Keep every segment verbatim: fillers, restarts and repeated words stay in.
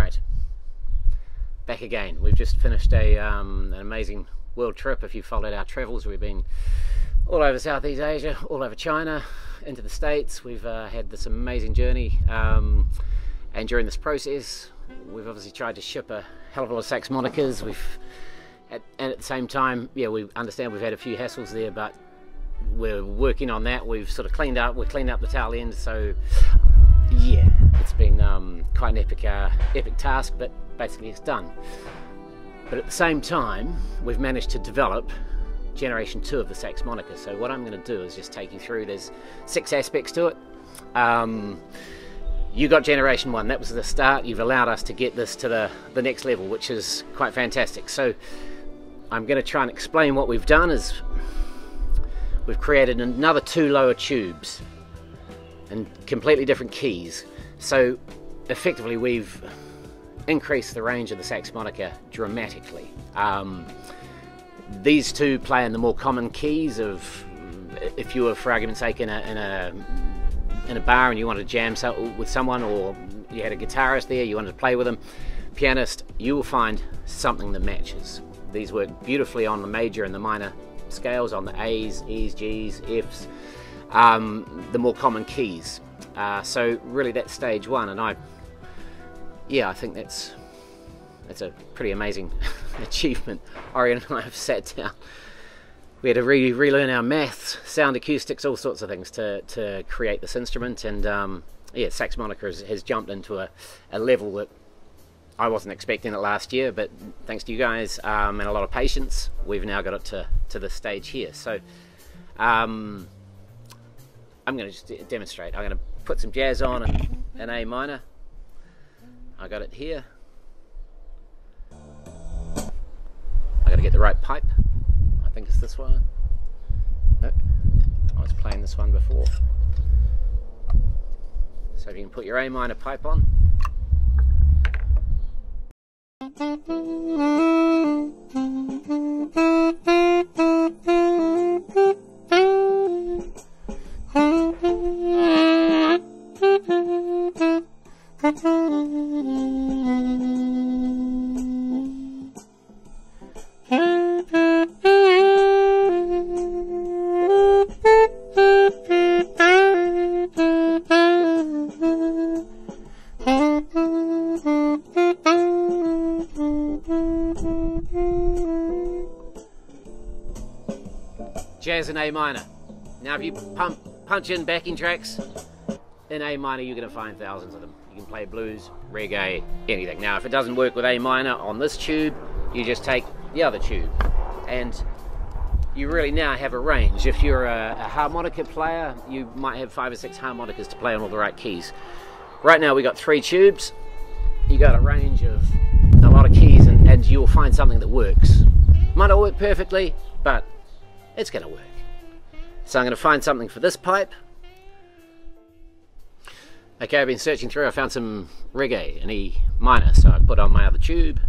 Alright, back again. We've just finished a, um, an amazing world trip. If you followed our travels, we've been all over Southeast Asia, all over China, into the States. We've uh, had this amazing journey, um, and during this process we've obviously tried to ship a hell of a lot of Sax monikers. We've, at, and at the same time, yeah, we understand we've had a few hassles there, but we're working on that. We've sort of cleaned up, we're cleaning up the tail end, so yeah, it's been um, quite an epic, uh, epic task, but basically it's done. But at the same time, we've managed to develop generation two of the Sax moniker. So what I'm going to do is just take you through. There's six aspects to it. Um, you got generation one, that was the start. You've allowed us to get this to the, the next level, which is quite fantastic. So I'm going to try and explain what we've done is we've created another two lower tubes and completely different keys. So effectively we've increased the range of the Sax moniker dramatically. Um, these two play in the more common keys of, if you were, for argument's sake, in a, in a, in a bar and you wanted to jam so, with someone, or you had a guitarist there, you wanted to play with them, pianist, you will find something that matches. These work beautifully on the major and the minor scales, on the A's, E's, G's, F's, um, the more common keys. Uh, so really that's stage one, and I yeah I think that's that's a pretty amazing achievement. Orion and I have sat down, we had to re relearn our maths, sound acoustics, all sorts of things to, to create this instrument, and um, yeah, Sax moniker has, has jumped into a, a level that I wasn't expecting it last year, but thanks to you guys um, and a lot of patience, we've now got it to, to this stage here. So um, I'm going to just demonstrate. I'm going to put some jazz on in, in A minor. I got it here. I got to get the right pipe. I think it's this one. Nope. I was playing this one before. So if you can put your A minor pipe on. Jazz in A minor. Now if you pump, punch in backing tracks in A minor, you're going to find thousands of them. You can play blues, reggae, anything. Now if it doesn't work with A minor on this tube, you just take the other tube, and you really now have a range. If you're a, a harmonica player, you might have five or six harmonicas to play on all the right keys. Right now we got three tubes, you got a range of a lot of keys, and, and you'll find something that works. Might not work perfectly, but it's going to work. So I'm going to find something for this pipe. Okay, I've been searching through, I found some reggae in E minor, so I put on my other tube.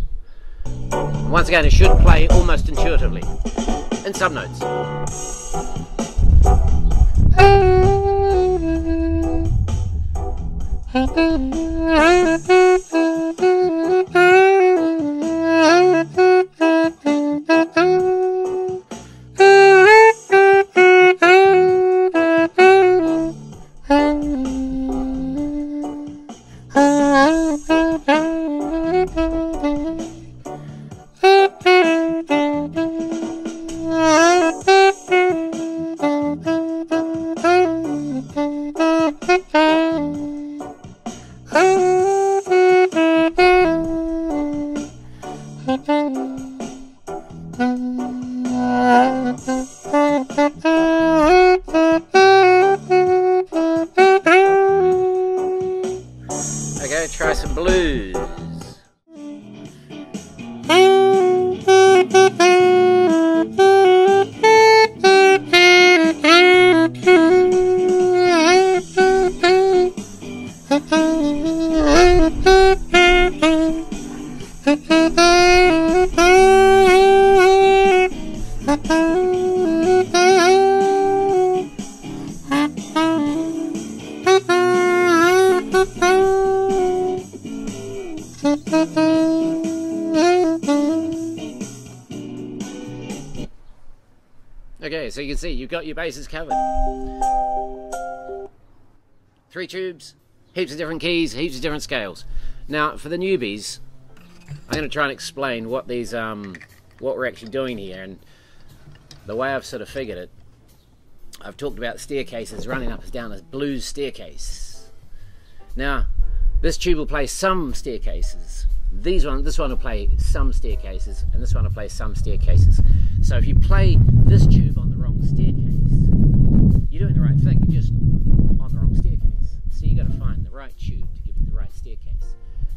Once again, it should play almost intuitively, in some notes. Okay, try some blues. Okay, so you can see you've got your bases covered. Three tubes, heaps of different keys, heaps of different scales. Now, for the newbies, I'm going to try and explain what these, um, what we're actually doing here, and the way I've sort of figured it. I've talked about staircases running up and down as blues staircase. Now, this tube will play some staircases. These one, this one will play some staircases, and this one will play some staircases. So if you play this tube on the wrong staircase, you're doing the right thing. You're just on the wrong staircase. So you got to find the right tube to give you the right staircase.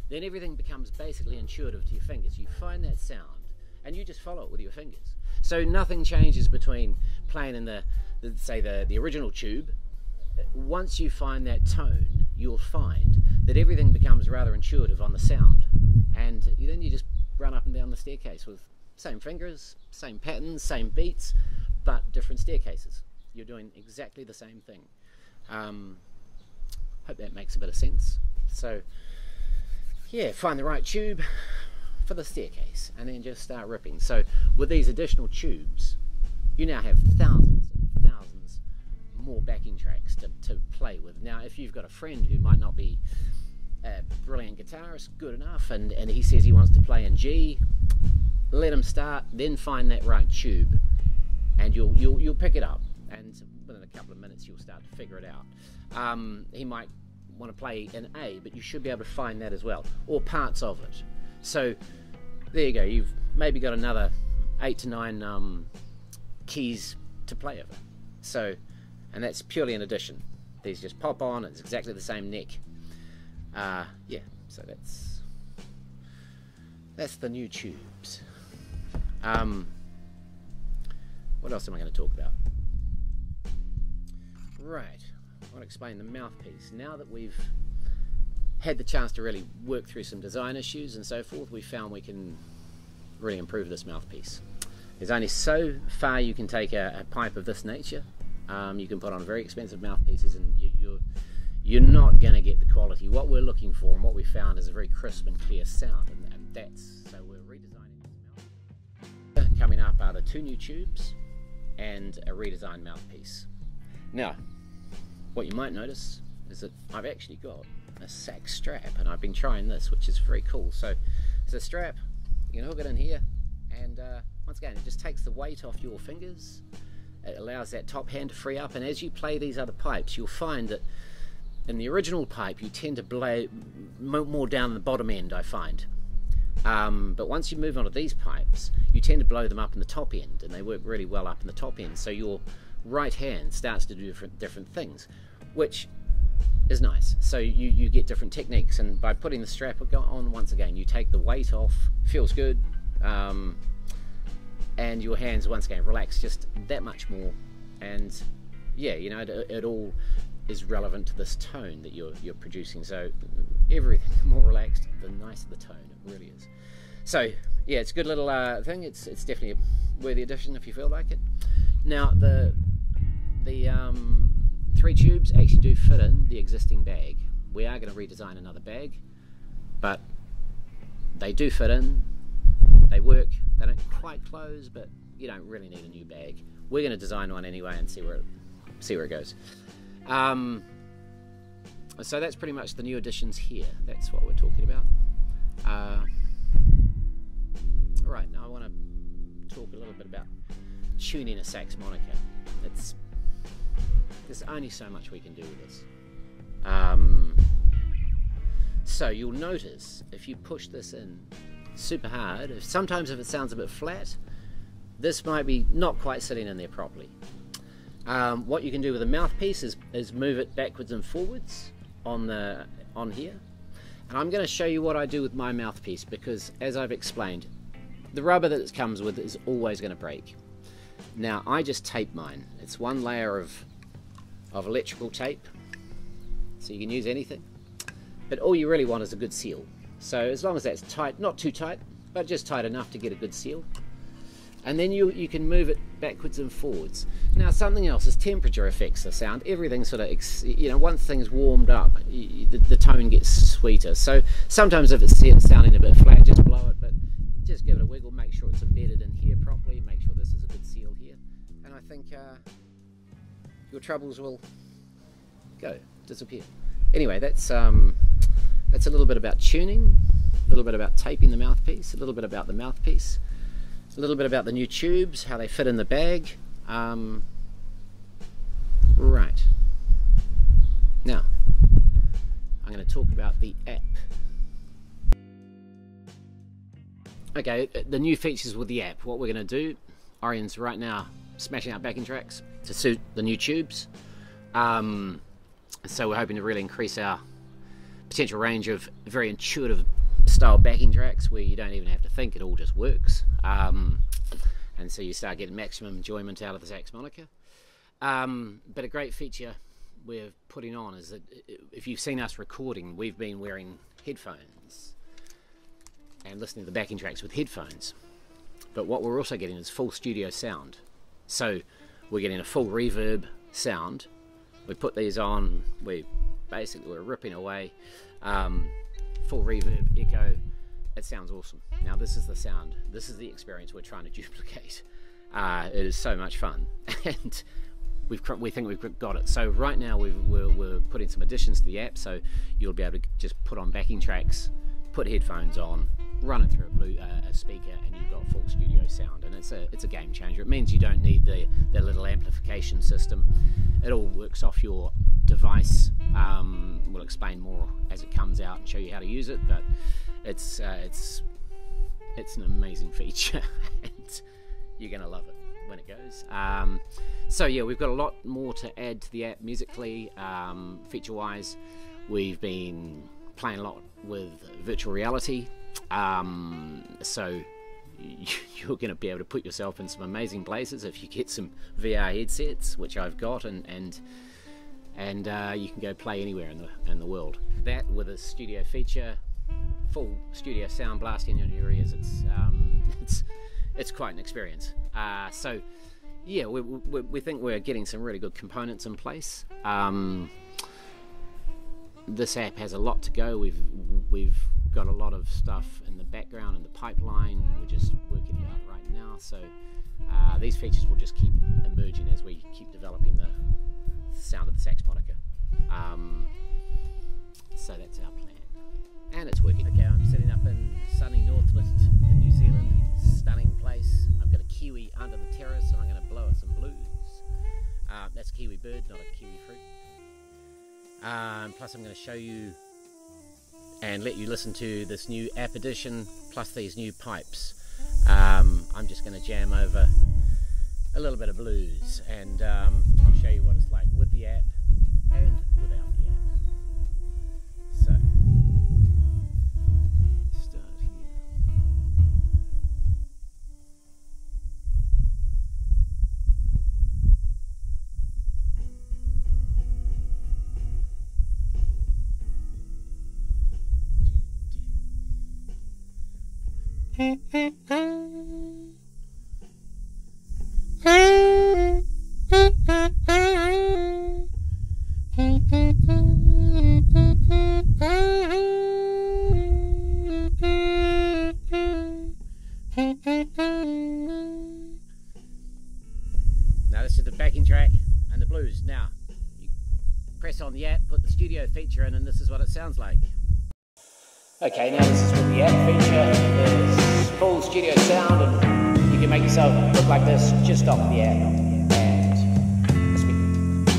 Then everything becomes basically intuitive to your fingers. You find that sound, and you just follow it with your fingers. So nothing changes between playing in the, the say, the, the original tube. Once you find that tone, you'll find that everything becomes rather intuitive on the sound. And then you just run up and down the staircase with same fingers, same patterns, same beats, but different staircases. You're doing exactly the same thing. Um, hope that makes a bit of sense. So, yeah, find the right tube for the staircase and then just start ripping. So with these additional tubes, you now have thousands and thousands more backing tracks to, to play with. Now, if you've got a friend who might not be a brilliant guitarist, good enough, and, and he says he wants to play in G, let him start, then find that right tube, and you'll, you'll, you'll pick it up, and within a couple of minutes you'll start to figure it out. Um, he might want to play in A, but you should be able to find that as well, or parts of it. So there you go, you've maybe got another eight to nine um, keys to play over. So, and that's purely an addition. These just pop on, it's exactly the same neck. Uh, yeah, so that's that's the new tubes. Um, what else am I going to talk about? Right, I want to explain the mouthpiece. Now that we've had the chance to really work through some design issues and so forth, we found we can really improve this mouthpiece. There's only so far you can take a, a pipe of this nature. Um, you can put on very expensive mouthpieces and you, you're, you're not going to get the quality. What we're looking for and what we found is a very crisp and clear sound, and, and that's, so we're redesigning this mouthpiece. Coming up are the two new tubes and a redesigned mouthpiece. Now, what you might notice is that I've actually got a sax strap, and I've been trying this, which is very cool. So it's a strap, you can hook it in here, and uh, once again it just takes the weight off your fingers. It allows that top hand to free up, and as you play these other pipes, you'll find that in the original pipe you tend to play more down the bottom end, I find, um, but once you move on to these pipes you tend to blow them up in the top end, and they work really well up in the top end, so your right hand starts to do different, different things, which is nice. So you, you get different techniques, and by putting the strap on, once again, you take the weight off, feels good, um, and your hands once again relax just that much more, and yeah, you know, it, it all is relevant to this tone that you're, you're producing. So everything, the more relaxed, the nicer the tone, it really is. So yeah, it's a good little uh, thing. It's, it's definitely a worthy addition if you feel like it. Now the, the um, three tubes actually do fit in the existing bag. We are going to redesign another bag, but they do fit in, they work, they don't quite close, but you don't really need a new bag. We're going to design one anyway and see where it, see where it goes. Um, so that's pretty much the new additions here, that's what we're talking about. Uh, alright, now I want to talk a little bit about tuning a sax monica. It's There's only so much we can do with this. Um, so you'll notice if you push this in super hard, if, sometimes if it sounds a bit flat, this might be not quite sitting in there properly. Um, what you can do with a mouthpiece is, is move it backwards and forwards on, the, on here. And I'm going to show you what I do with my mouthpiece, because as I've explained, the rubber that it comes with is always going to break. Now I just tape mine. It's one layer of of electrical tape, so you can use anything, but all you really want is a good seal. So as long as that's tight, not too tight, but just tight enough to get a good seal, and then you, you can move it backwards and forwards. Now something else is temperature affects the sound. Everything sort of, ex you know, once things warmed up, you, the, the tone gets sweeter. So sometimes if it's sounding a bit flat, just blow it, but just give it a wiggle, make sure it's embedded in here properly, make sure this is a good seal here. And I think uh, your troubles will go, disappear. Anyway, that's, um, that's a little bit about tuning, a little bit about taping the mouthpiece, a little bit about the mouthpiece, a little bit about the new tubes, how they fit in the bag. Um, right. Now, I'm going to talk about the app. Okay, the new features with the app. What we're going to do, Orion's right now smashing out backing tracks to suit the new tubes. Um, so we're hoping to really increase our potential range of very intuitive style backing tracks where you don't even have to think, it all just works. Um, and so you start getting maximum enjoyment out of the sax moniker. Um, but a great feature we're putting on is that if you've seen us recording, we've been wearing headphones and listening to the backing tracks with headphones. But what we're also getting is full studio sound. So we're getting a full reverb sound. We put these on, we basically we're ripping away. Um, full reverb, echo, it sounds awesome. Now this is the sound, this is the experience we're trying to duplicate. Uh, it is so much fun, and we've, we think we've got it. So right now we've, we're, we're putting some additions to the app, so you'll be able to just put on backing tracks, put headphones on, run it through a, blue, uh, a speaker, and you've got full studio sound, and it's a, it's a game changer. It means you don't need the, the little amplification system. It all works off your device. Um, we'll explain more as it comes out and show you how to use it, but it's uh, it's it's an amazing feature and you're gonna love it when it goes. Um, so yeah, we've got a lot more to add to the app musically, um, feature wise. We've been playing a lot with virtual reality, um, so you're going to be able to put yourself in some amazing places if you get some V R headsets, which I've got, and and and uh, you can go play anywhere in the in the world. That with a studio feature, full studio sound blasting in your ears, it's um, it's it's quite an experience. Uh, so yeah, we, we we think we're getting some really good components in place. Um, this app has a lot to go. We've we've got a lot of stuff in the background in the pipeline. We're just working it out right now. So uh, these features will just keep emerging as we keep developing the sound of the sax moniker. Um, so that's our plan, and it's working. Okay, I'm sitting up in sunny Northland in New Zealand. Stunning place. I've got a kiwi under the terrace, and I'm going to blow it some blues. Uh, that's a kiwi bird, not a kiwi fruit. Um, plus I'm going to show you and let you listen to this new app edition plus these new pipes. Um, I'm just going to jam over a little bit of blues, and um, I'll show you what it's like with the app and without the app. So, start here. Now this is the backing track and the blues. Now you press on the app, put the studio feature in, and this is what it sounds like. Okay, now this is with the app feature. There's full studio sound, and you can make yourself look like this just off the app.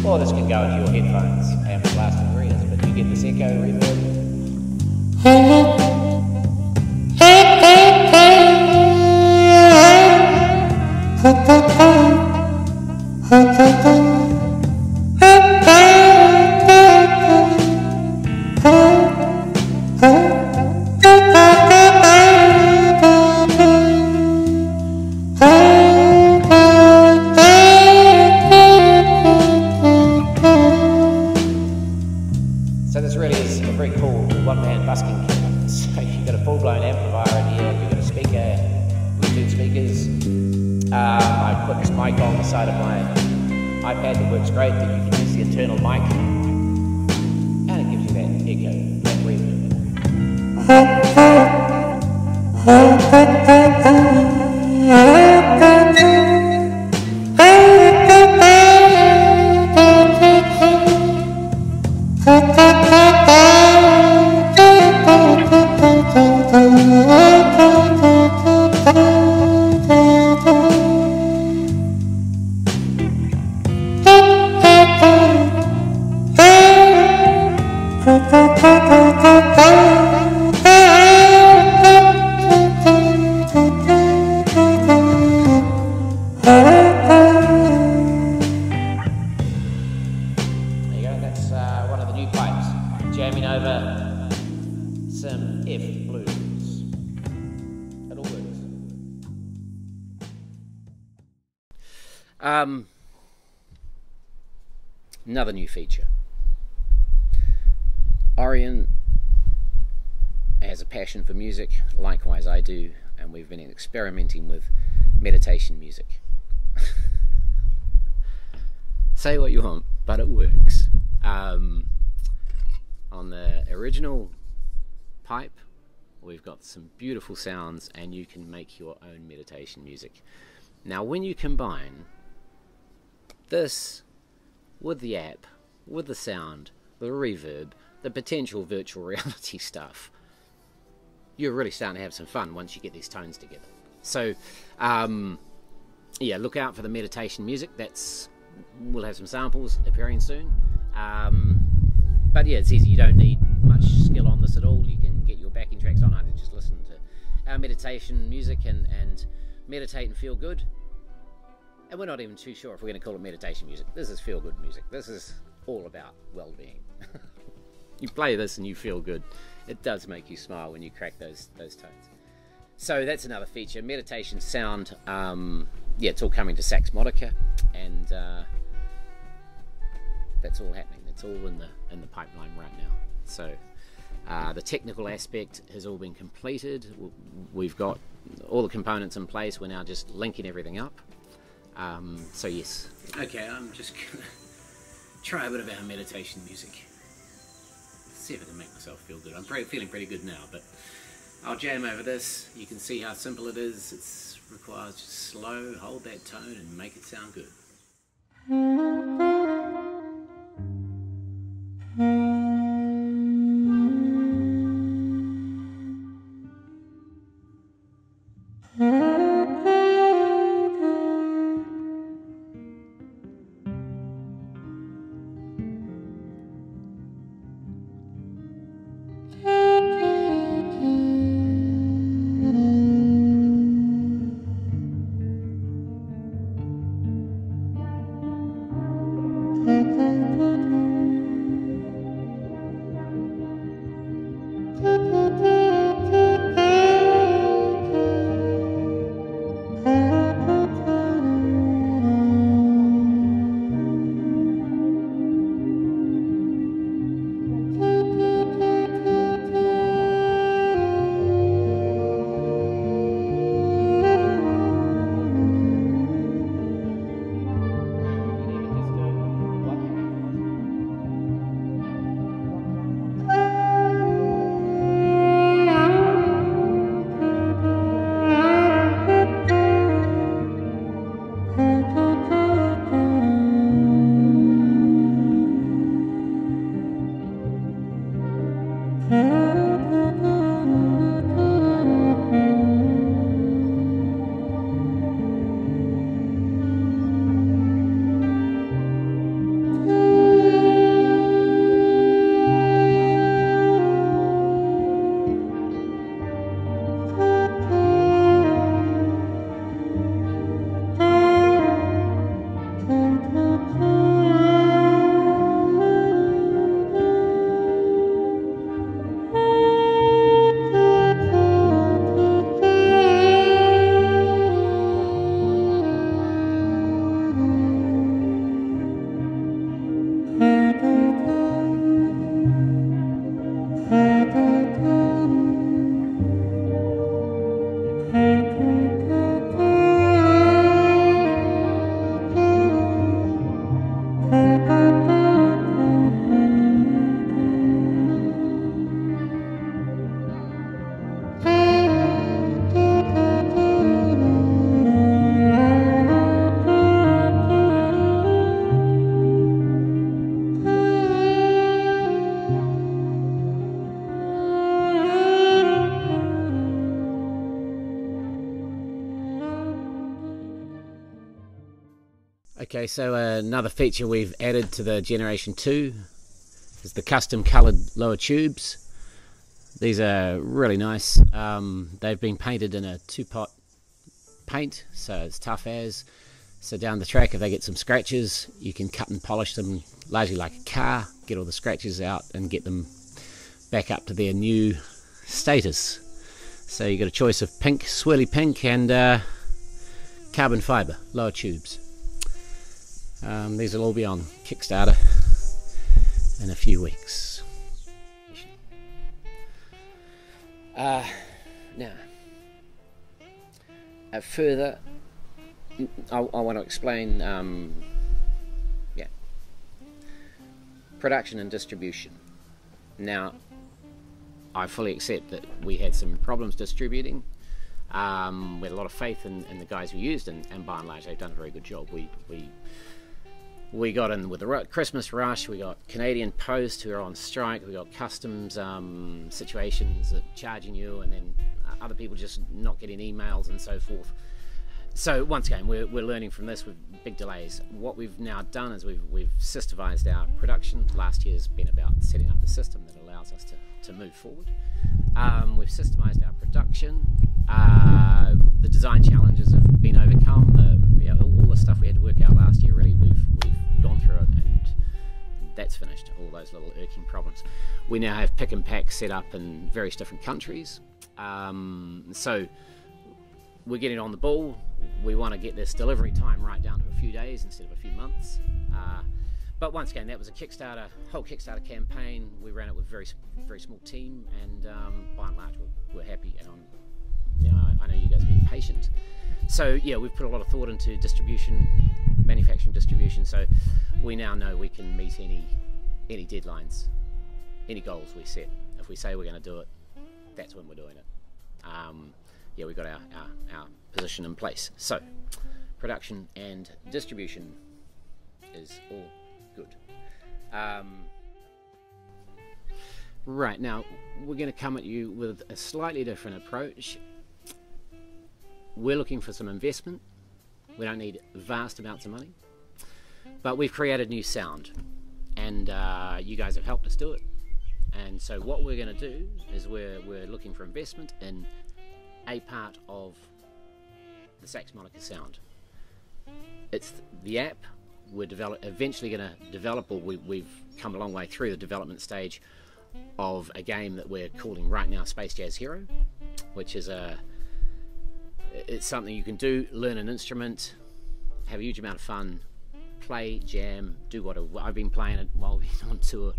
Or this can go into your headphones and blast in your ears, but you get this echo reverb. Busking. So you've got a full-blown amplifier in here, you've got a speaker, Bluetooth speakers, Uh, I put this mic on the side of my iPad that works great, that you can use the internal mic, and it gives you that echo, that reverb. Jamming over some F blues. It all works. Um, another new feature. Orion has a passion for music, likewise I do, and we've been experimenting with meditation music. Say what you want, but it works. Um, On the original pipe, we've got some beautiful sounds, and you can make your own meditation music. Now, when you combine this with the app, with the sound, the reverb, the potential virtual reality stuff, you're really starting to have some fun once you get these tones together. So, um, yeah, look out for the meditation music. That's, we'll have some samples appearing soon. Um, But yeah, it's easy, you don't need much skill on this at all. You can get your backing tracks on. I just listen to our meditation music and, and meditate and feel good. And we're not even too sure if we're going to call it meditation music. This is feel good music. This is all about well-being. You play this and you feel good. It does make you smile when you crack those, those tones. So that's another feature, meditation sound. Um, yeah, it's all coming to Saxmonica, and uh, that's all happening. It's all in the in the pipeline right now. So uh, the technical aspect has all been completed. We've got all the components in place. We're now just linking everything up. Um, so yes. Okay, I'm just gonna try a bit of our meditation music. See if I can make myself feel good. I'm pretty, feeling pretty good now, but I'll jam over this. You can see how simple it is. It requires just slow, hold that tone and make it sound good. Okay, so uh, another feature we've added to the Generation two is the custom coloured lower tubes. These are really nice. Um, they've been painted in a two-pot paint, so it's tough as. So down the track, if they get some scratches, you can cut and polish them largely like a car, get all the scratches out and get them back up to their new status. So you've got a choice of pink, swirly pink, and uh, carbon fibre lower tubes. Um, these will all be on Kickstarter in a few weeks. Uh, now, uh, further, I, I want to explain um, yeah, production and distribution. Now, I fully accept that we had some problems distributing. Um, we had a lot of faith in, in the guys we used, and, and by and large they've done a very good job. We, we We got in with the Christmas rush, we got Canadian Post who are on strike, we got customs um, situations that charging you, and then other people just not getting emails and so forth. So once again, we're, we're learning from this with big delays. What we've now done is we've, we've systemized our production. Last year's been about setting up a system that allows us to, to move forward. Um, we've systemized our production. Uh, the design challenges have been overcome. The, you know, all the stuff we had to work out last year, really, we've, we've gone through it, and that's finished, all those little irking problems. We now have pick and pack set up in various different countries. Um, so we're getting on the ball. We want to get this delivery time right down to a few days instead of a few months. Uh, but once again, that was a Kickstarter, whole Kickstarter campaign. We ran it with a very, very small team, and um, by and large, we're, we're happy. And I'm, you know, I know you guys have been patient. So yeah, we've put a lot of thought into distribution, manufacturing distribution, so we now know we can meet any any deadlines, any goals we set. If we say we're going to do it, that's when we're doing it. Um, yeah, we've got our, our, our position in place. So production and distribution is all good. Um, right, now we're going to come at you with a slightly different approach. We're looking for some investment. We don't need vast amounts of money, but we've created new sound, and uh, you guys have helped us do it. And so what we're going to do is we're, we're looking for investment in a part of the Sax Monica sound. It's the app. We're develop eventually going to develop, or we, we've come a long way through the development stage of a game that we're calling right now Space Jazz Hero, which is a it's something you can do, learn an instrument, have a huge amount of fun, play, jam, do what I've been playing it while we've been on tour.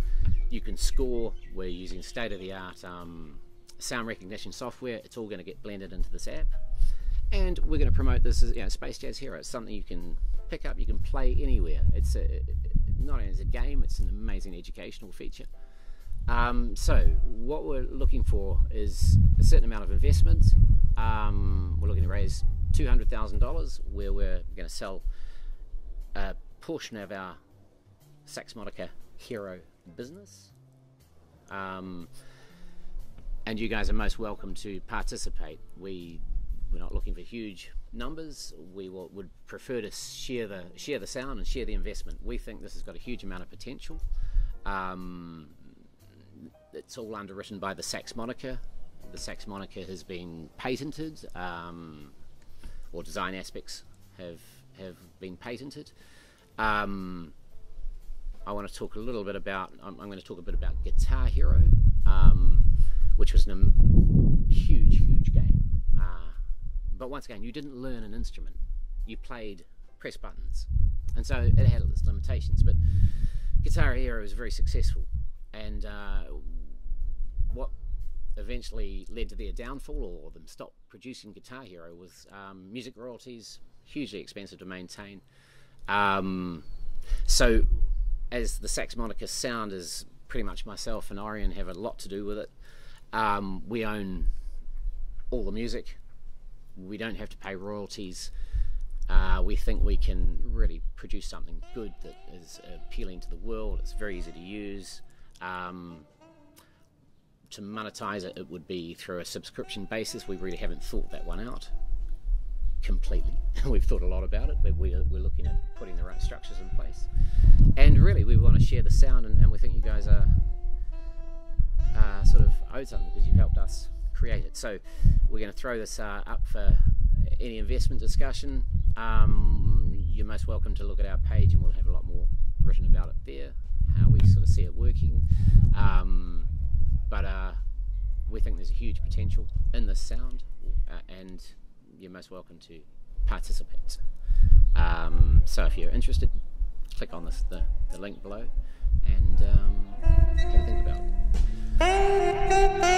You can score. We're using state-of-the-art um, sound recognition software. It's all going to get blended into this app, and we're going to promote this as, you know, Space Jazz Hero. It's something you can pick up, you can play anywhere. It's a, not only as a game, it's an amazing educational feature. Um, so what we're looking for is a certain amount of investment. Um, we're looking to raise two hundred thousand dollars, where we're going to sell a portion of our Sax Monica Hero business, um, and you guys are most welcome to participate. We we're not looking for huge numbers. We will, would prefer to share the share the sound and share the investment. We think this has got a huge amount of potential. Um, it's all underwritten by the Sax Monica. The Sax Monica has been patented, um, or design aspects have have been patented. Um, I want to talk a little bit about. I'm, I'm going to talk a bit about Guitar Hero, um, which was a huge, huge game. Uh, but once again, you didn't learn an instrument; you played press buttons, and so it had its limitations. But Guitar Hero was very successful, and uh, what eventually led to their downfall, or them stopped producing Guitar Hero, was um, music royalties, hugely expensive to maintain. Um, so as the Sax Monica sound is pretty much myself and Orion have a lot to do with it. Um, we own all the music. We don't have to pay royalties. Uh, we think we can really produce something good that is appealing to the world. It's very easy to use. Um, to monetize it, it would be through a subscription basis. We really haven't thought that one out. completely. We've thought a lot about it, but we're, we're looking at putting the right structures in place. And really, we want to share the sound, and, and we think you guys are uh, sort of owed something because you've helped us create it. So we're going to throw this uh, up for any investment discussion. Um, you're most welcome to look at our page, and we'll have a lot more written about it there, how we sort of see it working. Um, but uh, we think there's a huge potential in this sound, uh, and you're most welcome to participate. Um, so if you're interested, click on this, the, the link below, and um, have a think about it.